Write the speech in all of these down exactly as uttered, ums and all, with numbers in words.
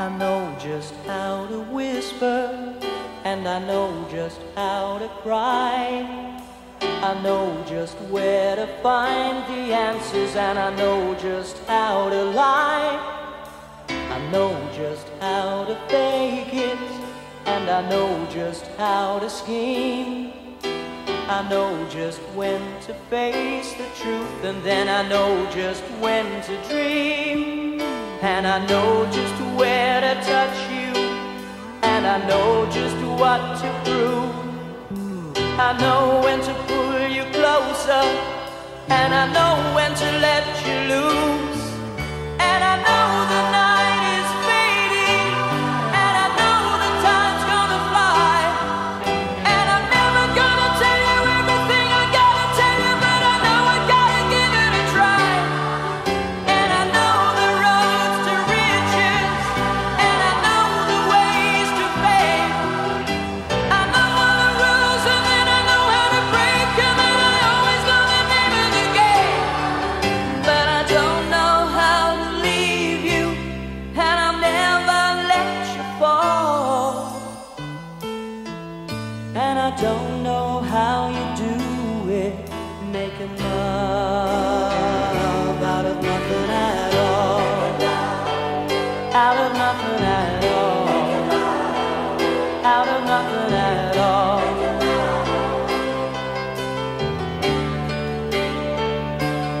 I know just how to whisper, and I know just how to cry. I know just where to find the answers, and I know just how to lie. I know just how to fake it, and I know just how to scheme. I know just when to face the truth, and then I know just when to dream. And I know just where to touch you, and I know just what to prove. I know when to pull you closer, and I know when to let you loose. And I know the night is fading, and I know the time's gonna fly. And I'm never gonna tell you everything I gotta tell you, but I know I gotta give it a try. And I know the roads to riches, and I know the ways to fame. I know all the rules, and then I know how to break them, and I always gonna remember the game. But I don't know how to leave you, and I'll never let you fall. And I don't know how you do it, making love out of nothing at all. Out of nothing at all. Out of nothing at all.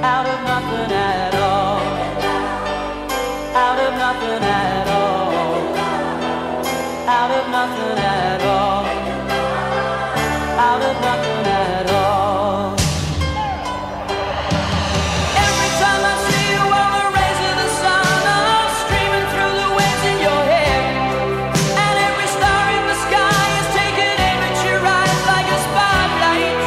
Out of nothing at all. Out of nothing at all. Out of nothing at all. Out of nothing at all. Every time I see you, all the rays of the sun are streaming through the waves in your hair. And every star in the sky is taking aim at your eyes like a spotlight.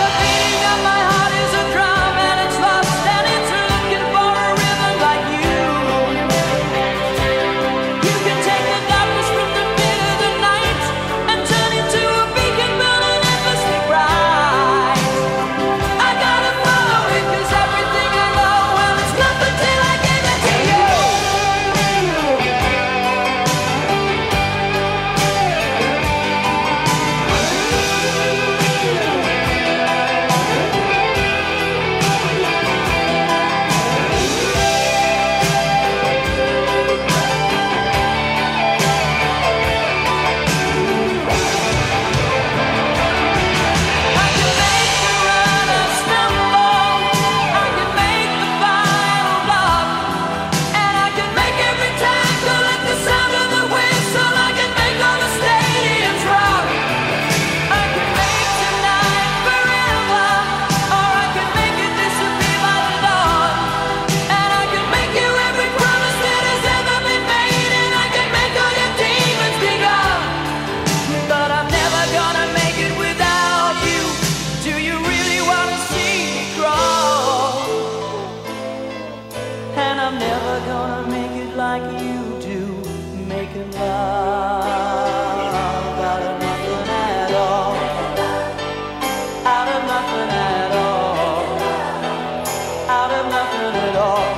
The beating of my heart is a drum, and it's lost, and it's looking for a rhythm like you. You can take the darkness from the middle of the night and turn it to a beacon, build an endlessly bright. I gotta follow it, cause everything I know, well, it's nothing till I give it to you. I can make the runner stumble, I can make the final bluff, and I can make every tangle at the sound of the whistle. I can make all the stadiums rock. I can make tonight forever, or I can make it disappear by the dawn. And I can make you every promise that has ever been made, and I can make all your demons be gone. But I'm never gonna make it without you. Do you really wanna see me crawl? And I'm never gonna make it like you do, making love out of nothing at all. Out of nothing at all. Out of nothing at all. Out of nothing at all.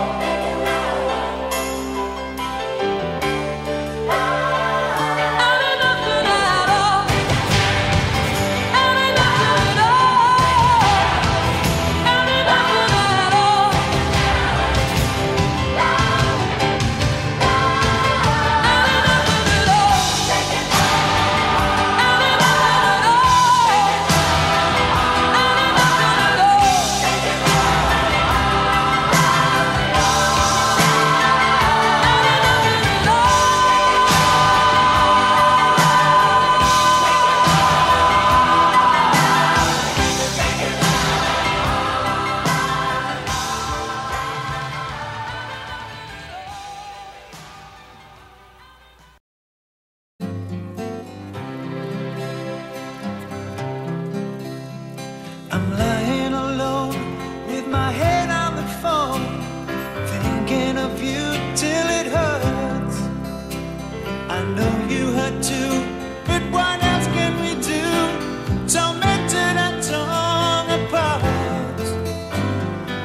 Out of nothing at all. Out of nothing at all. Out of nothing at all. Out of nothing at all. Out of nothing at all. I'm lying alone with my head on the phone, thinking of you till it hurts. I know you hurt too, but what else can we do? Tormented and torn apart.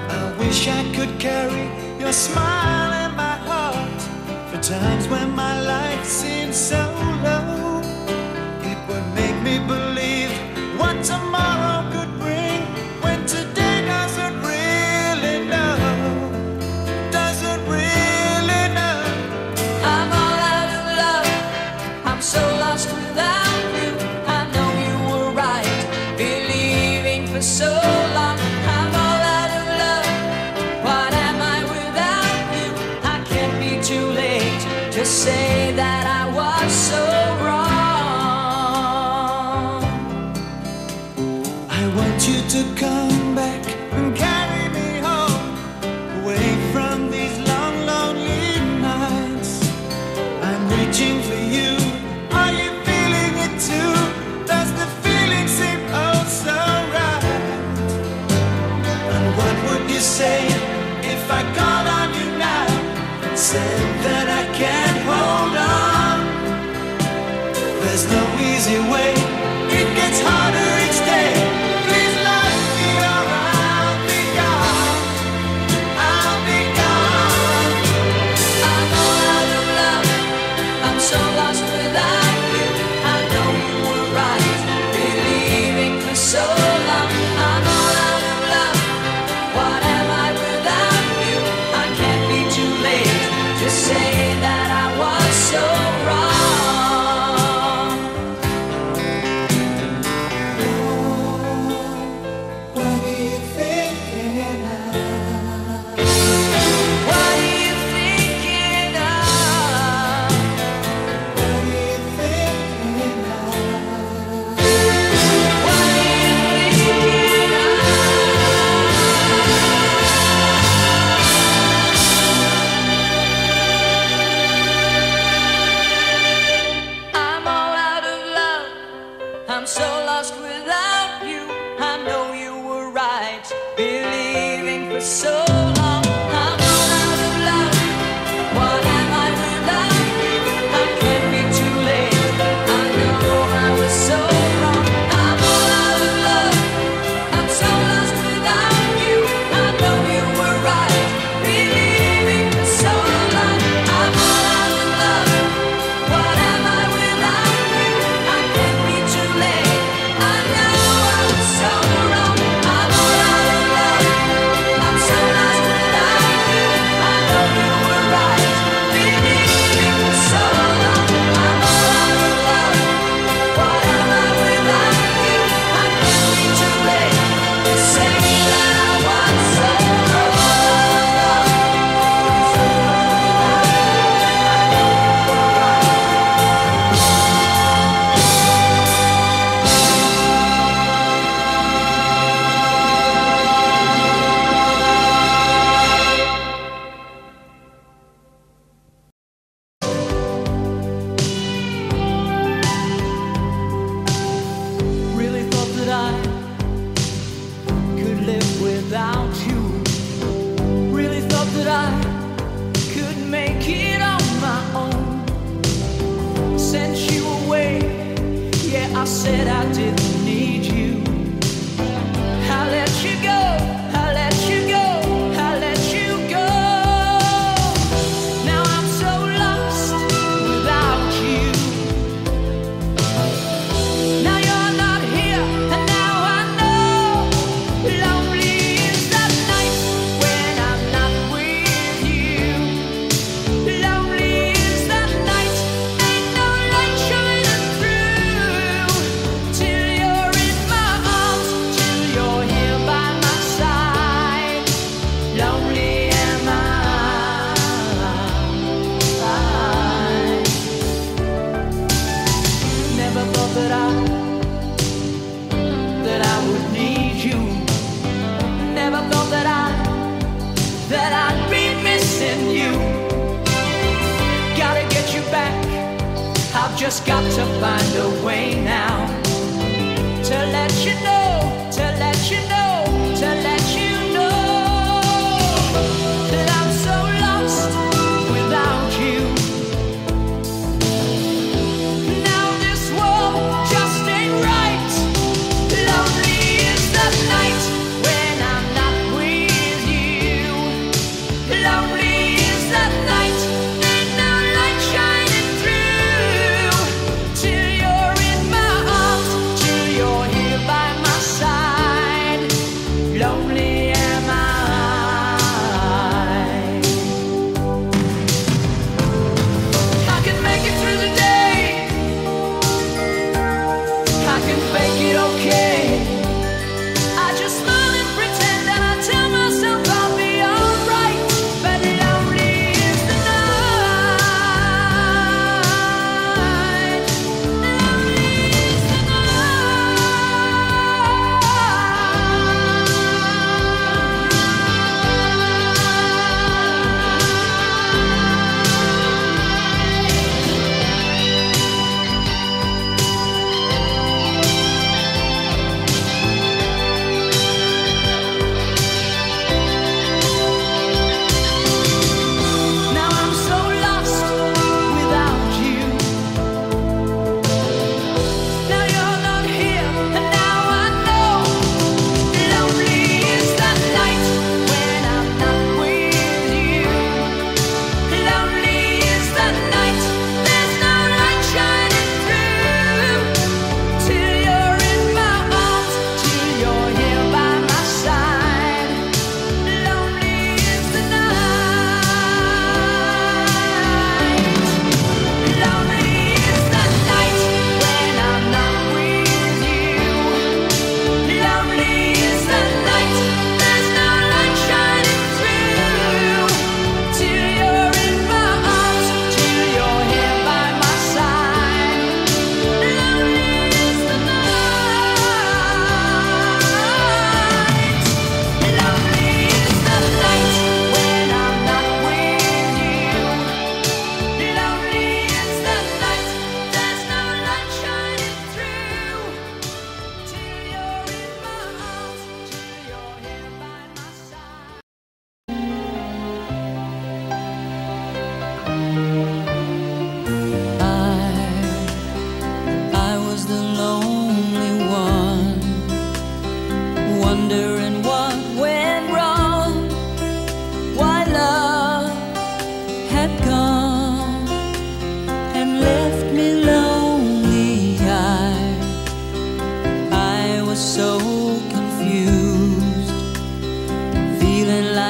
I wish I could carry your smile in my heart, times when my life seems so low, it would make me believe what tomorrow could bring, when today doesn't really know, doesn't really know. I'm all out of love, I'm so lost without you. I know you were right, believing for so long. I'm all out of love, what am I without you? I can't be too late to say that I was so wrong. I want you to come back and carry me home, away from these long, lonely nights. I'm reaching for you, are you feeling it too? Does the feeling seem oh so right? And what would you say if I called on you now and said that I can't hold on? There's no easy way, it gets harder each day. I'm so lost without you. I know you were right, believing for so long. I'm all out of love. What am I without you? I can't be too late. I know I was so wrong. I'm all out of love. I'm so lost without you. I know you were right, believing for so long. I'm all out of love. What am I without you? Just got to find a way now to let you know, to let you know, to let you know that I'm so lost without you. Now this world just ain't right. Lonely is the night when I'm not with you. Lonely is the night, ain't no light.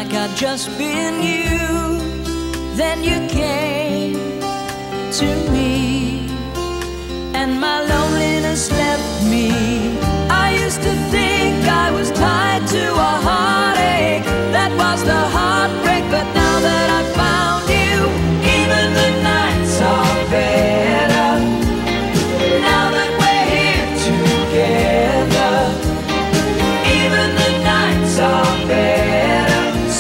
like I'd just been you. Then you came to me, and my loneliness left me. I used to think I was tied to a heartache that was the heartbreak, but now that I found you, even the nights are better. Now that we're here together, even the nights are better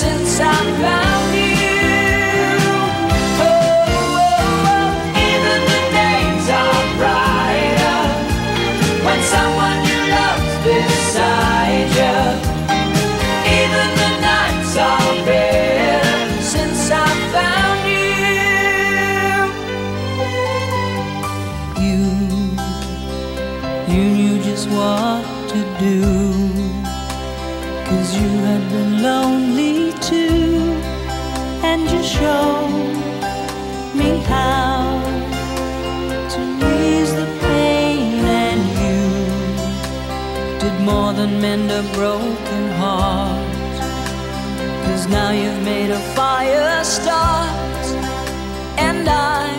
since I found you. Oh, oh, oh. Even the days are brighter when someone you love's beside you. Even the nights are better since I found you. You, you knew just what to do, 'cause you had been lonely too, and you showed me how to ease the pain, and you did more than mend a broken heart, 'cause now you've made a fire start, and I,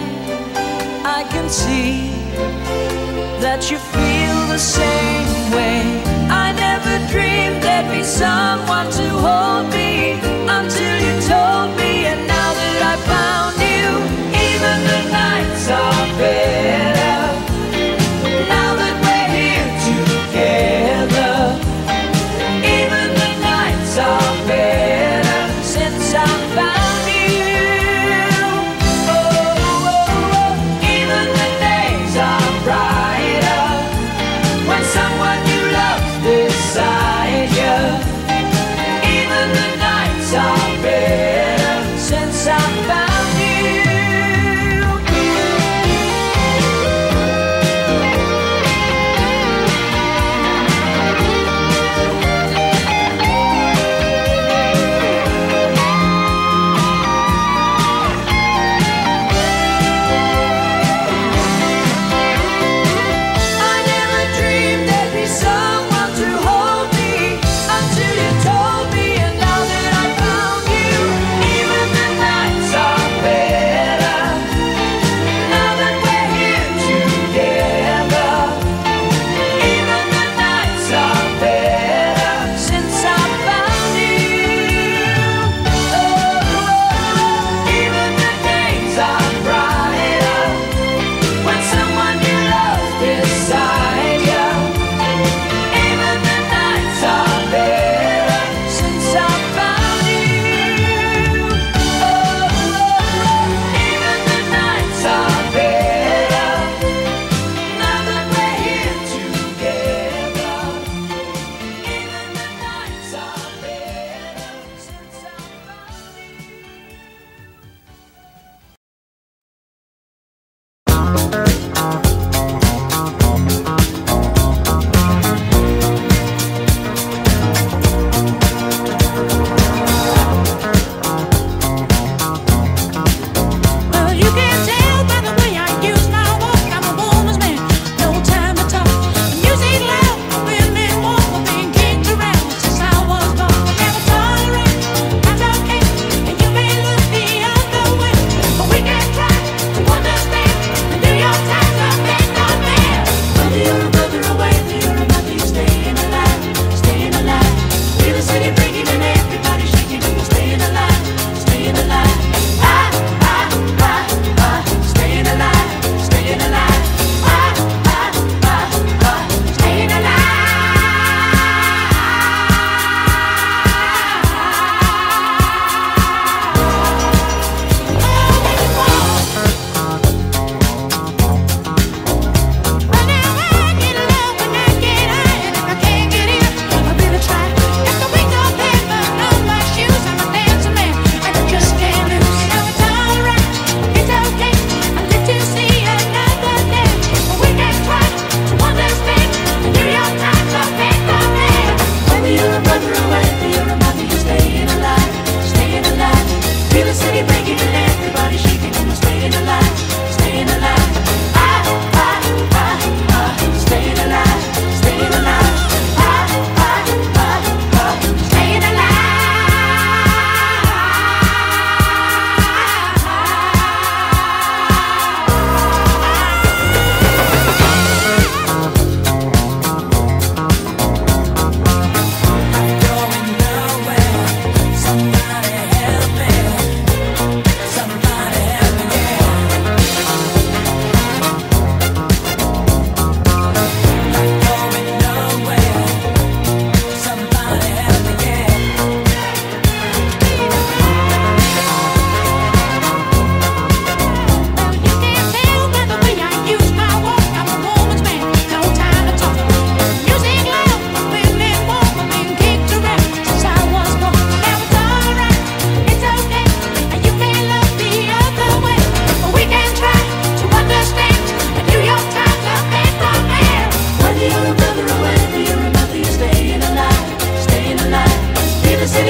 I can see that you feel the same way. I never dreamed there'd be someone to hold me until you told me, and now that I found you, even the nights are better. Now that we're here together, even the nights are better since I found you. Oh, oh, oh. Even the days are brighter when someone you love beside you.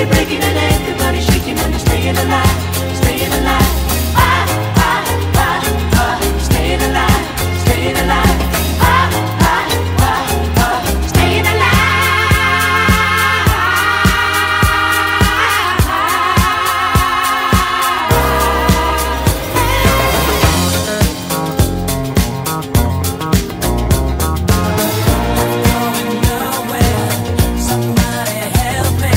Everybody breaking an egg, everybody shaking and you're staying alive, you're staying alive. Ah, ah, ah, ah, you're staying alive, you're staying alive. Ah, ah, ah, ah, you're staying alive. Going nowhere, somebody help me.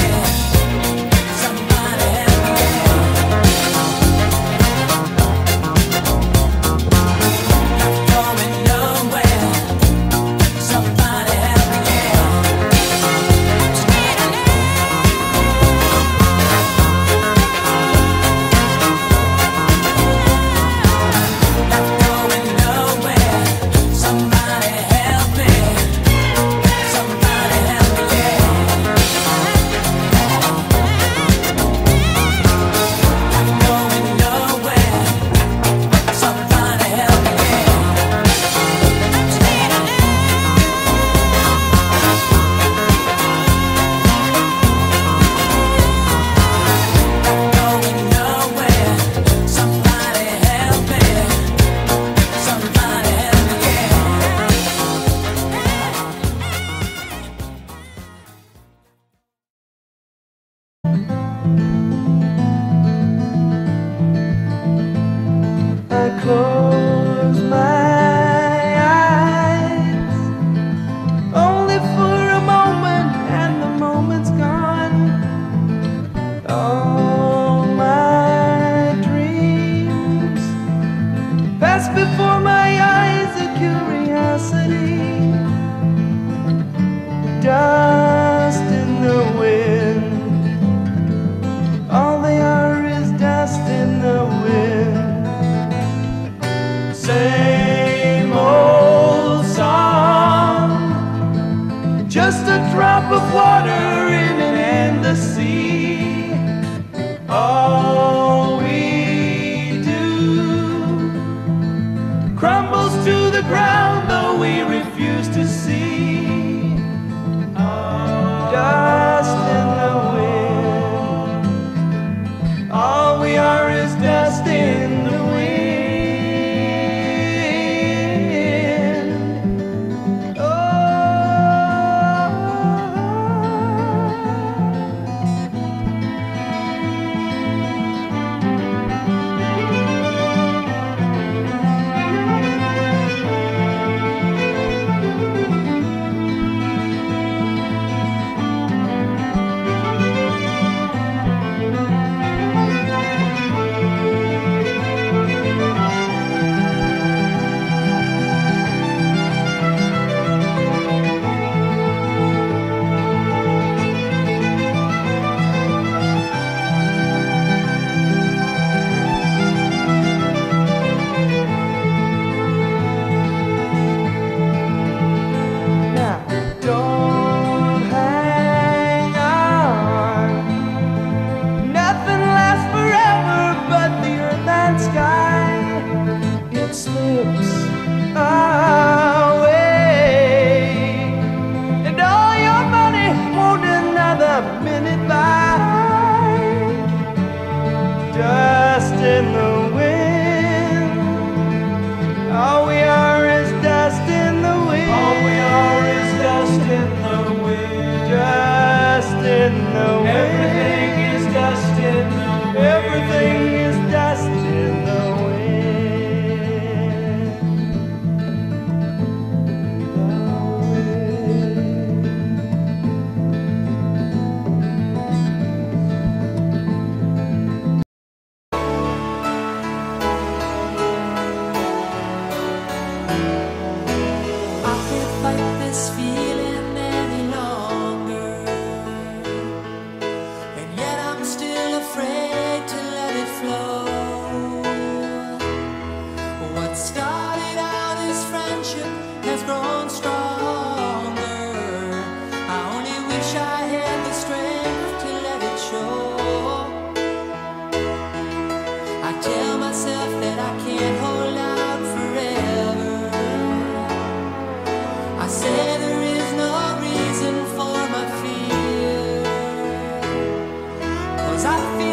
Oh,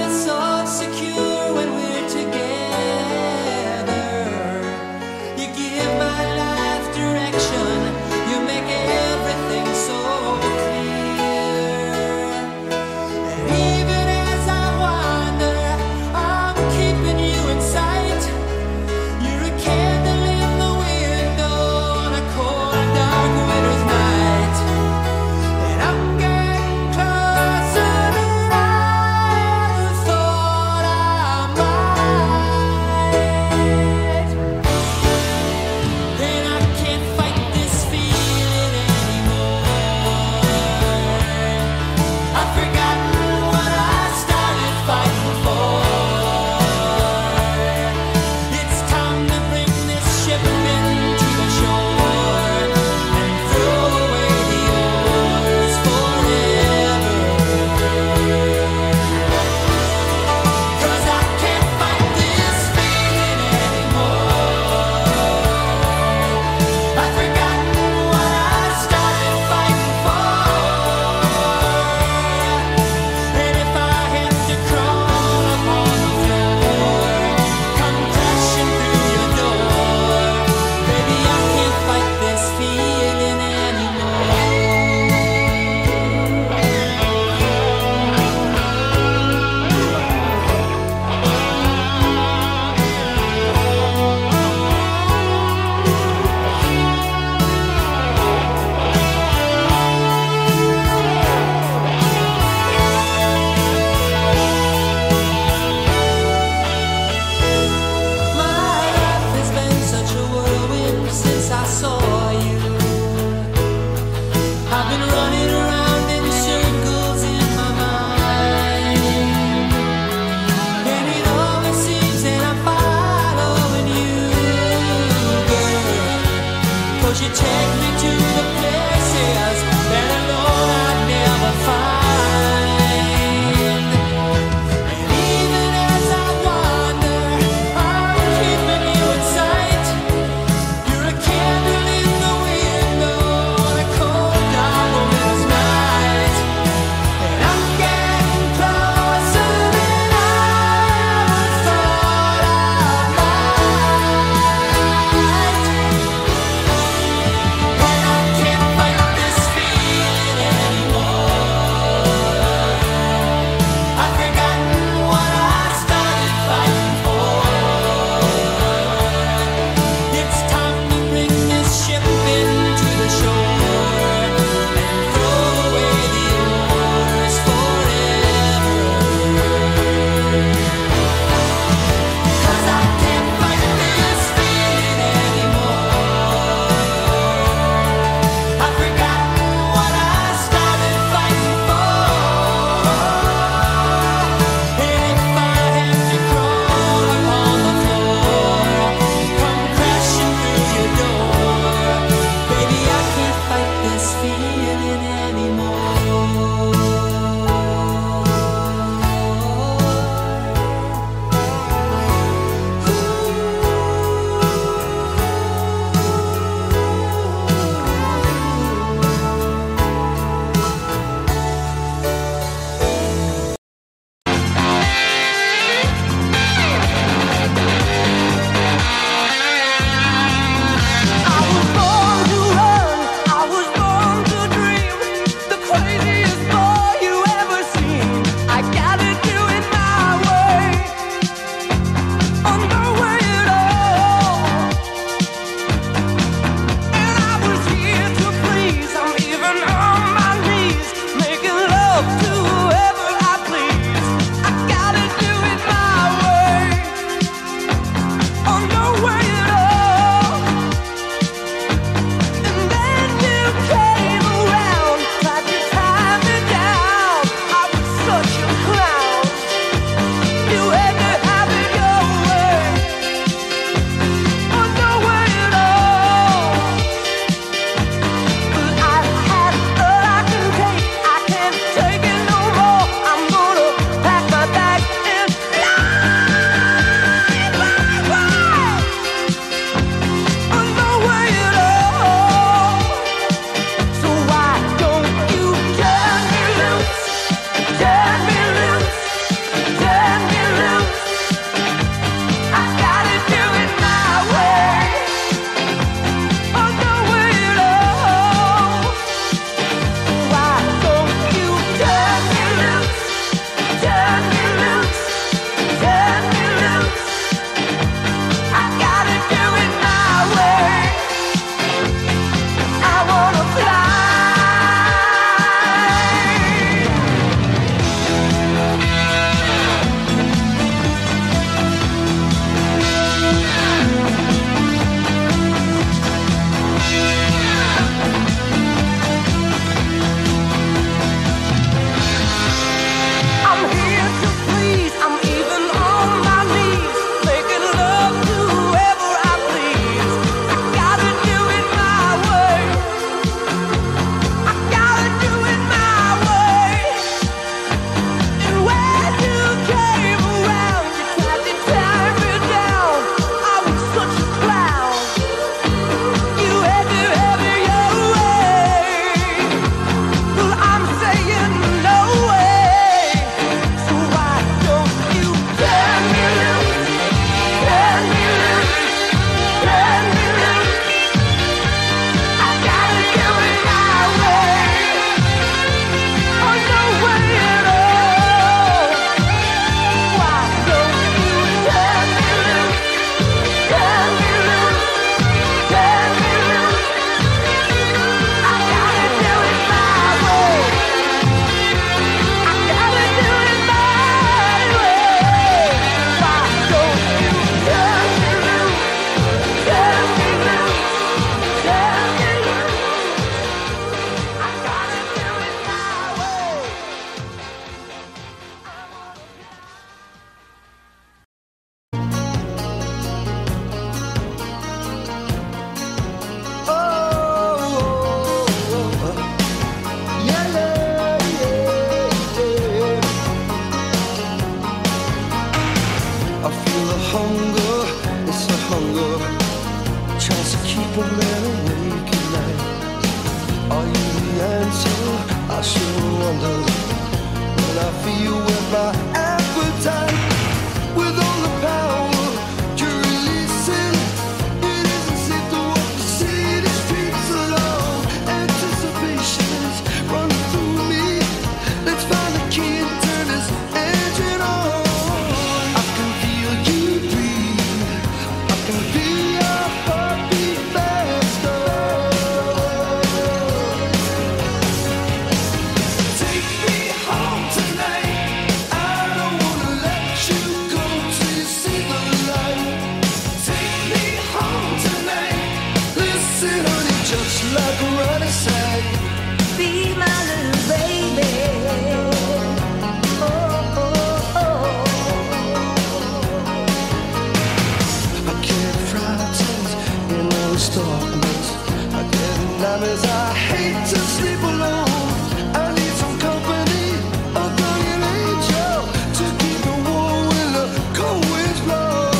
I hate to sleep alone. I need some company, a guardian angel to keep the warm when the cold winds blow.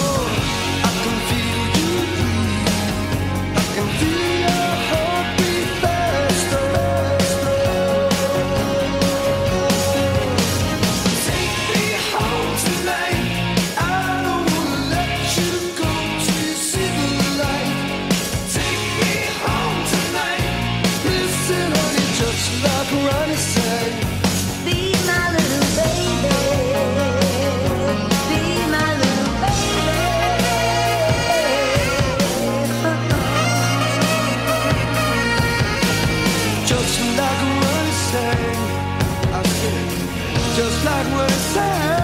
I can feel you breathe. I can feel your heartbeat faster. Take me home tonight. I don't wanna let you go till you see the light. Take me home tonight. Listen, honey, just like Ronnie said, be my little baby, be my little baby. Just like Ronnie said, I said, just like Ronnie said.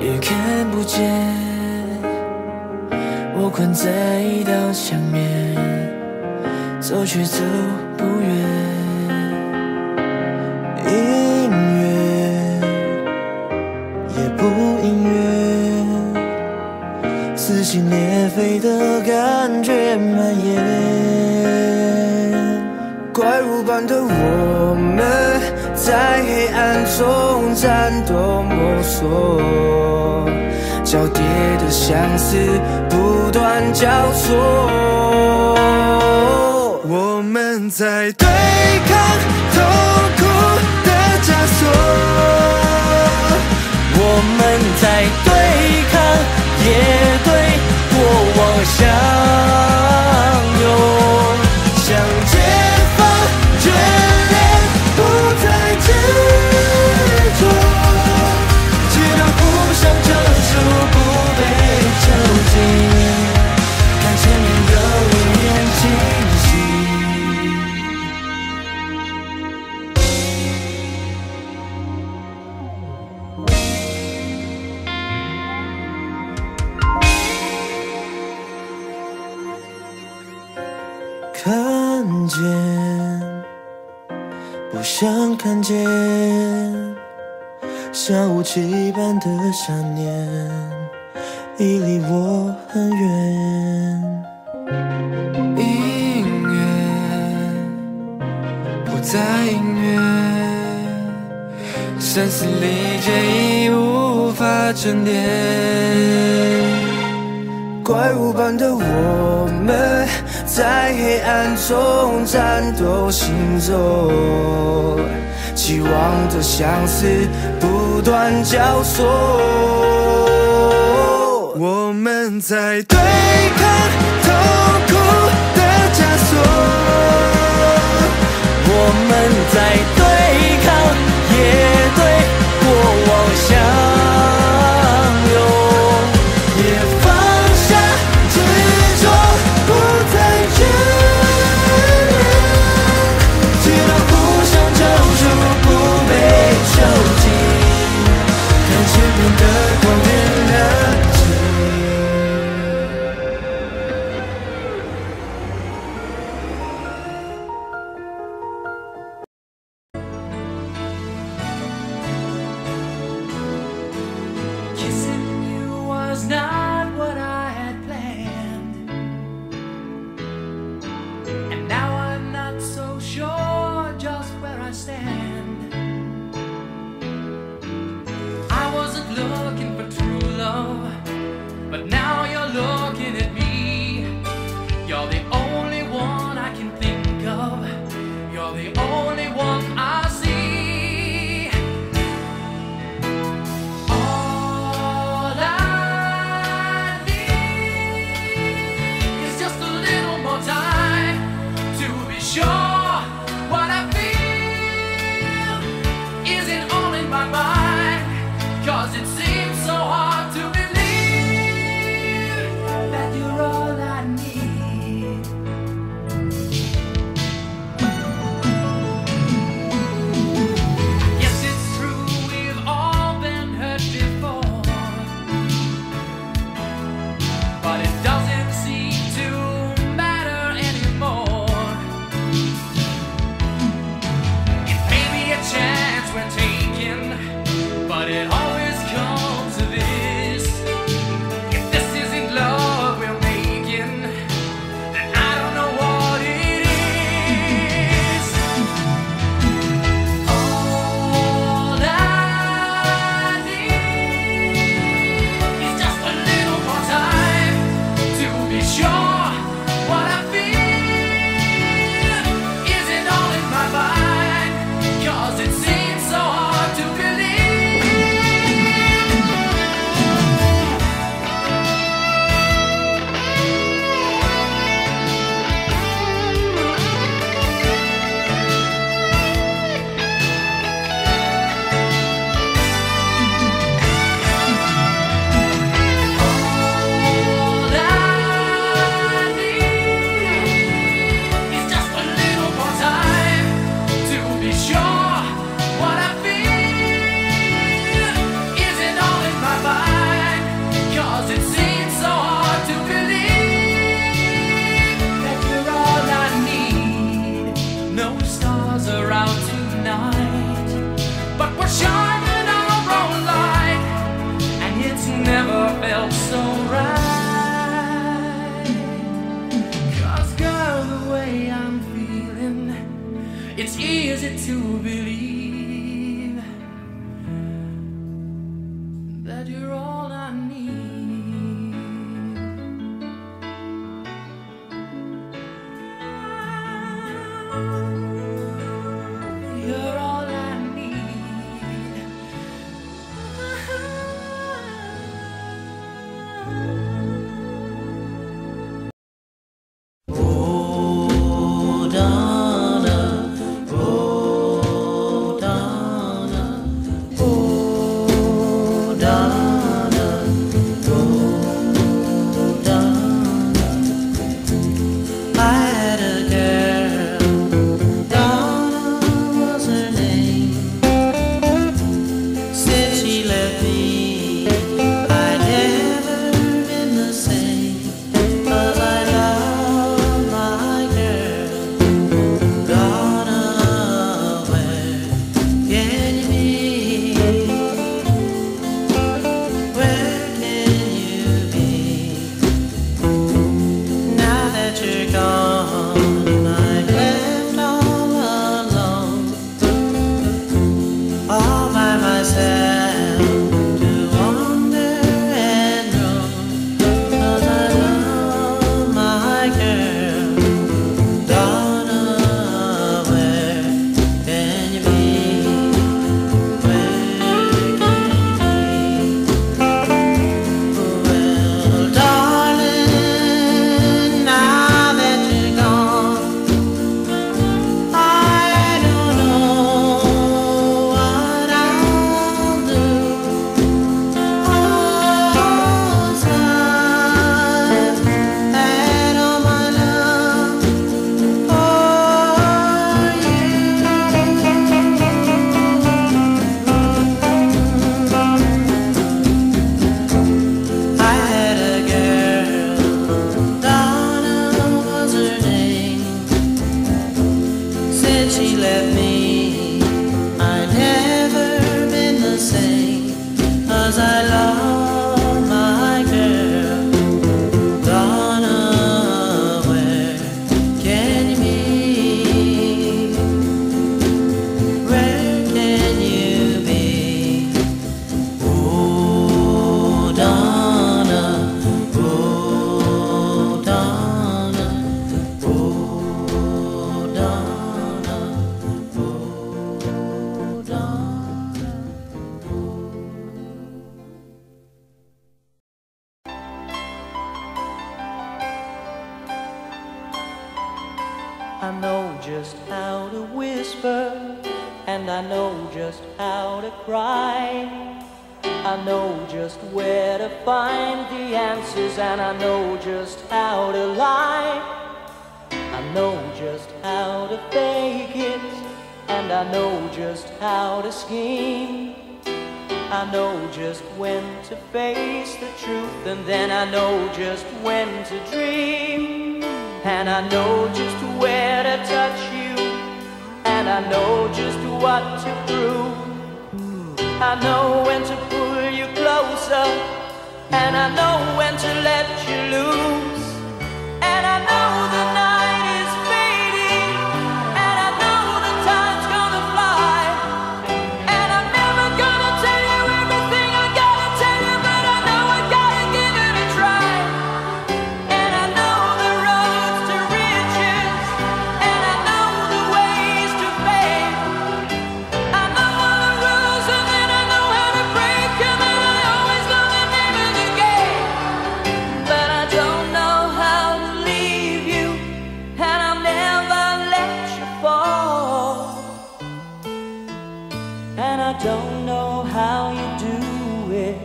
也看不见，我困在一道墙面，走却走不远。音乐也不音乐，撕心裂肺的感觉蔓延。怪物般的我们。 在黑暗中战斗摸索，交叠的相思不断交错。我们在对抗痛苦的枷锁，我们在对抗，也对过往相拥，想解放眷恋，不再。 执着，直到互相救赎，不被囚禁，看前面有一面清晰，看见。 不想看见像雾气般的想念，已离我很远。音乐不再音乐，声嘶力竭已无法沉淀。怪物般的我们。 在黑暗中战斗行走，其希望着相思不断交错，我们在对抗痛苦的枷锁，我们在对抗，也对过往相拥，也放下执着，不再怨。just how to whisper, and I know just how to cry. I know just where to find the answers, and I know just how to lie. I know just how to fake it, and I know just how to scheme. I know just when to face the truth, and then I know just when to dream. And I know just where to touch you, and I know just what to prove. I know when to pull you closer, and I know when to let you loose. And I know the night is fading, and I know the time's gonna fly. And I'm never gonna tell you everything I gotta tell you, but I know I gotta give it a try. And I know the roads to riches, and I know the ways to fame. I know all the rules, and then I know how to break them, and I always know the name of the game. But I don't know how to leave you, and I'll never let you fall. And I don't know how you do it,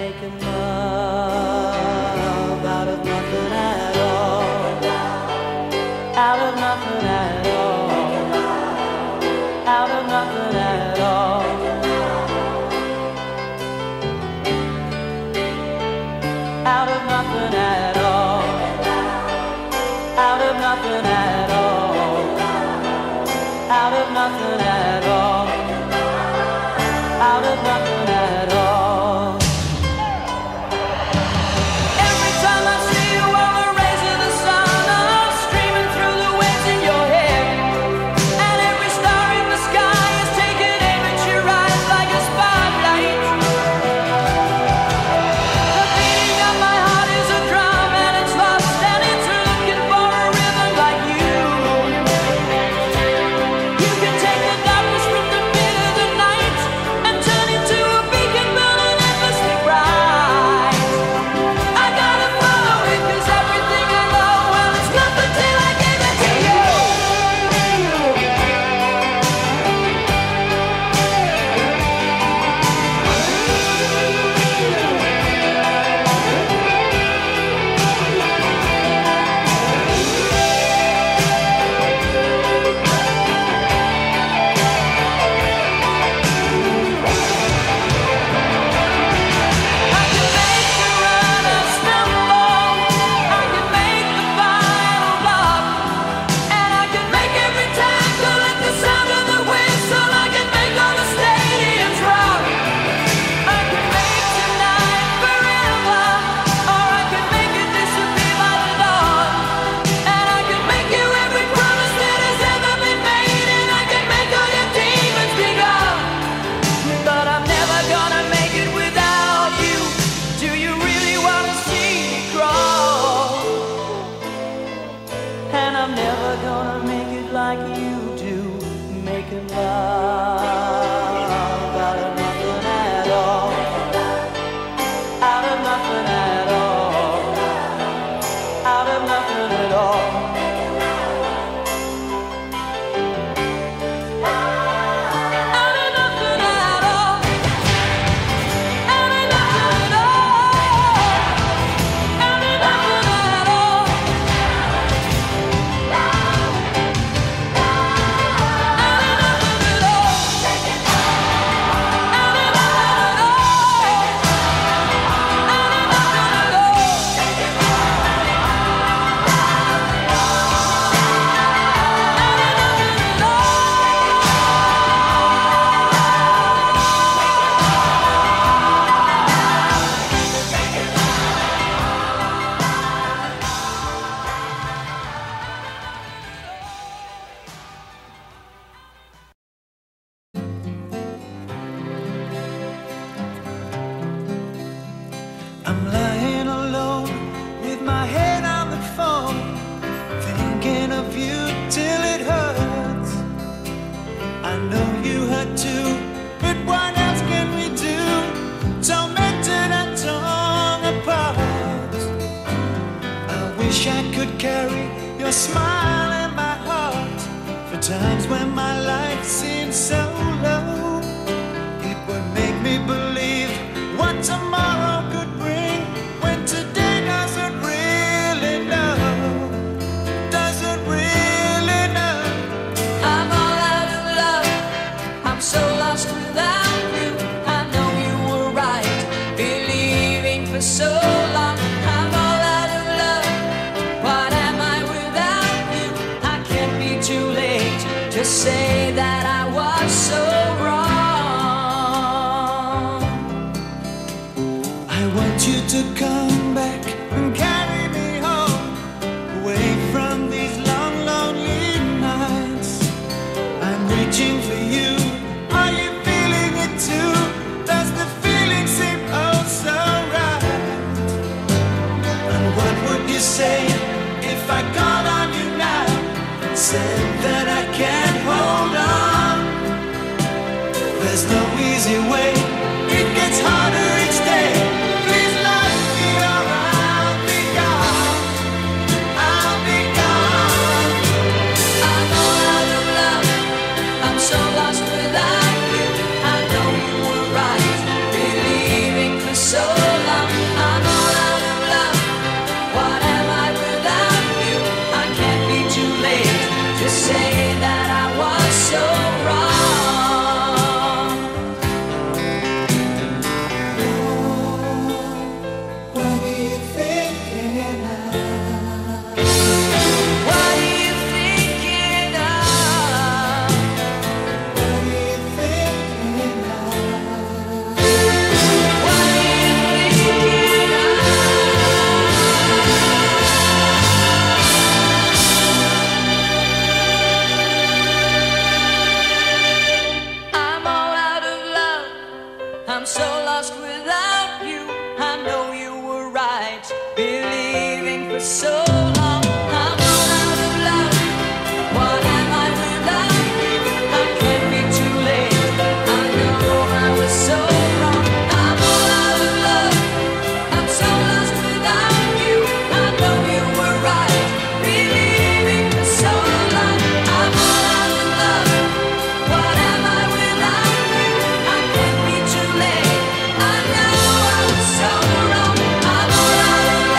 make a love out of nothing at all. Out of nothing at all. Out of nothing at all. Out of nothing at all. Out of nothing at all. Out of nothing at all. Out of nothing at all. Every time I see you, all the rays of the sun are streaming through the waves in your hair. And every star in the sky is taking aim at your eyes like a spotlight. The beating of my heart is a drum, and it's lost, and it's looking for a rhythm like you. You can take the darkness from the middle of the night and turn it to a beacon, build an endlessly bright. I gotta follow it, cause everything I know, well, it's nothing till I give it to you. I can make the runner stumble, I can make the final love, and I can make every tackle at the sound of the whistle. I can make all the stadiums rock. I can make tonight forever, or I can make it disappear by the dawn. And I can make you every promise that has ever been made, and I can make all your demons be gone. But I'm never gonna make it without you. Do you really wanna see me crawl? And I'm never gonna make it like you do, making love out of nothing at all. Out of nothing at all. Out of nothing at all. Out of nothing at all. Out of nothing at all. Out of nothing at all. Out of nothing at all. Out of nothing at all. Out of nothing at all. Out of nothing at all. I'm lying alone with my head on the phone, thinking of you till it hurts. I know you hurt too, but what else can we do? Tormented and torn apart. I wish I could carry your smile in my heart for when my life seemed so low. It would make me believe what tomorrow could bring, when today doesn't really know, doesn't really know. I'm all out of love, I'm so lost without you. I know you were right, believing for so long. I'm all out of love, what am I without you? I can't be too late to say that I was so wrong. I want you to come back and carry me home, away from these long, lonely nights. I'm reaching for you, are you feeling it too? Does the feeling seem oh so right? And what would you say if I called on you now and said that I can't hold on? There's no easy way, it gets harder each day. Please love me or I'll be gone, I'll be gone. I'm all out of love, I'm so lost without you. I know you were right, believing for so long. I'm all out of love, what am I without you? I can't be too late to say that I was so wrong. Oh, what are you thinking of? What are you thinking of? What are you thinking of? What are you thinking of? I'm all out of love, I'm so lost without you. I know you were right, believing for so long. I'm all out of love, what am I without you? I can't be too late, I know I was so wrong. I'm all out of love, I'm so lost without you. I know you were right, believing for so long. I'm all out of love, what am I without you? I can't be too late, I know I was so wrong. I'm all out of love,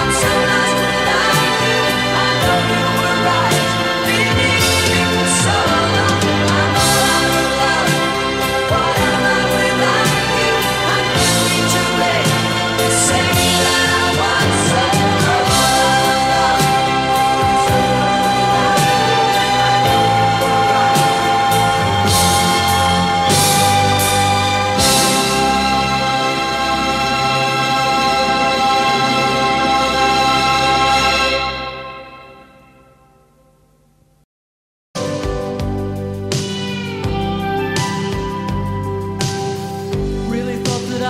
I'm so lost without you. I know you were right, believing for so long. I'm all out of love, what am I without you? I can't be too late to say that I was so wrong. Really thought that I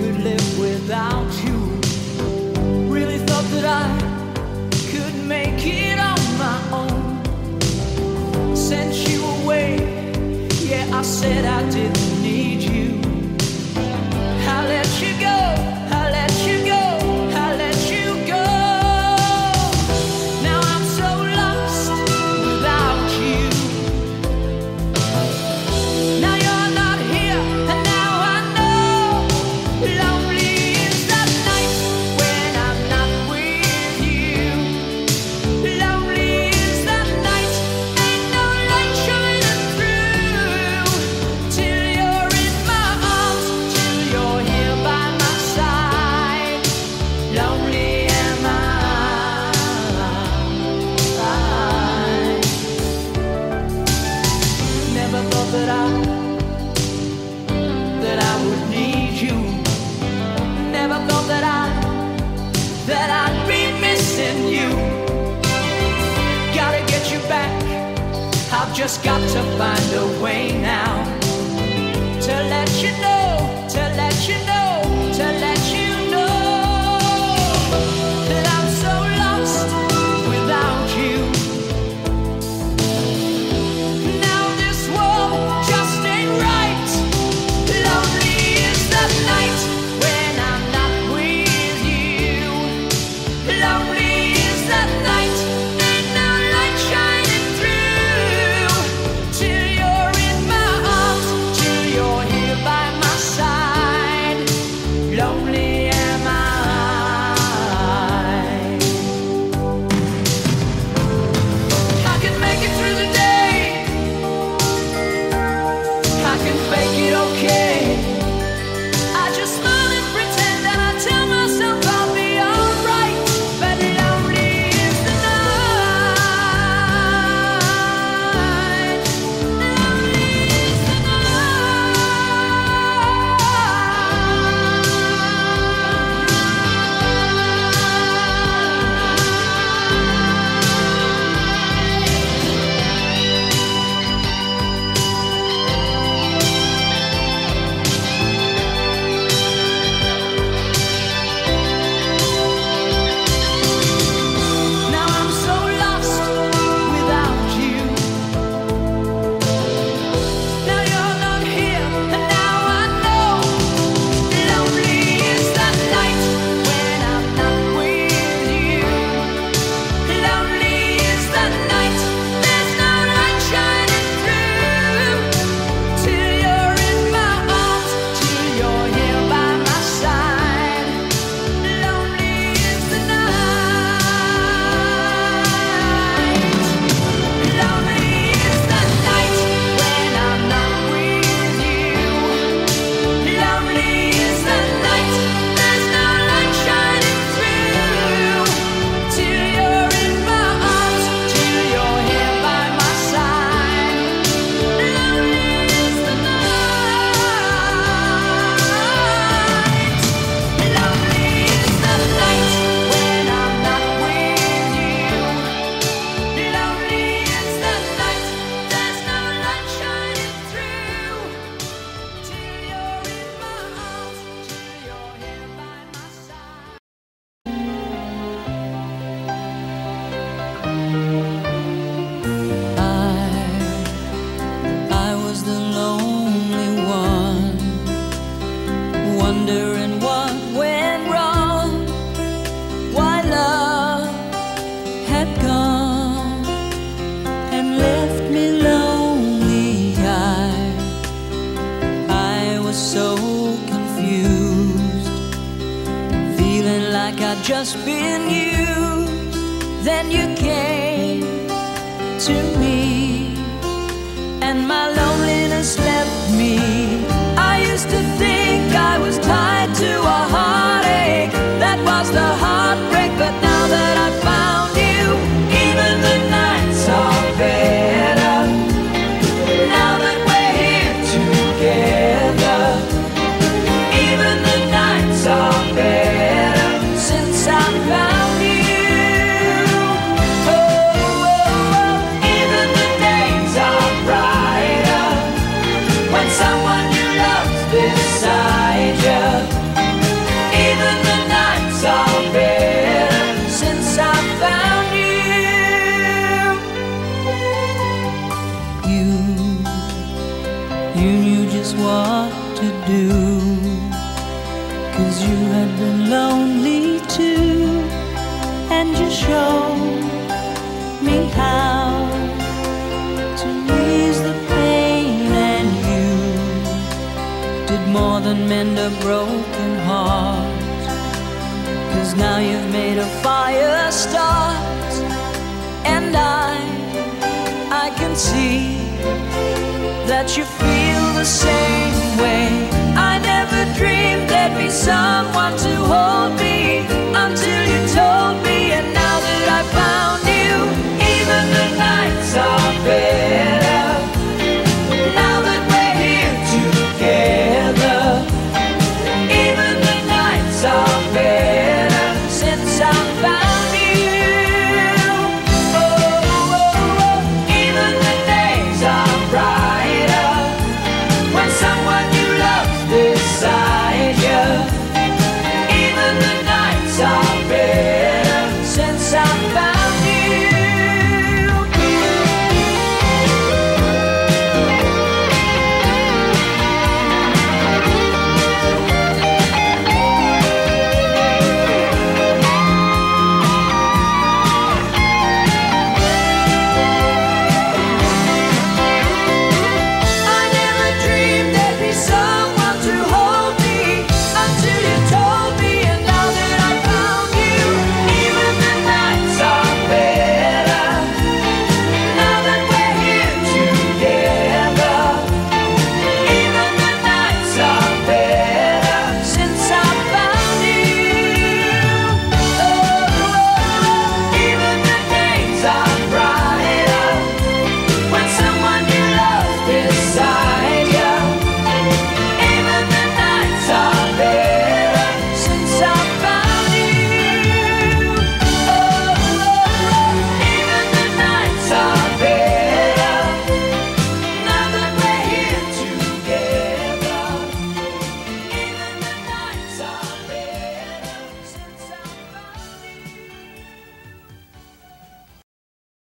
could live without you. Really thought that I could make it on my own. Sent you away, yeah, I said I didn't need you. I let you go, I let you go, I let you go. Now I'm so lost without you. Now you're not here, and now I know lonely is the night when I'm not with you. Lonely is the night, ain't no light shining through till you're in my arms, till you're here by my side. Lonely am I. Never thought that I that I would need you. Never thought that I that I'd be missing you. Gotta get you back, I've just got to find a way now to let you know, to let you know, to let you know that I'm so lost without you. Now this world just ain't right. Lonely is the night when I'm not with you. Lonely is the night, ain't no light shining. Just been used, then you came to me, and my loneliness left me. I used to think I was tied to a heartache, that was the heartbreak, but now that I found you, even the nights are better. Now that we're here together, even the nights are better. Show me how to ease the pain, and you did more than mend a broken heart, 'cause now you've made a fire start, and I, I can see that you feel the same way. I never dreamed there'd be someone to hold me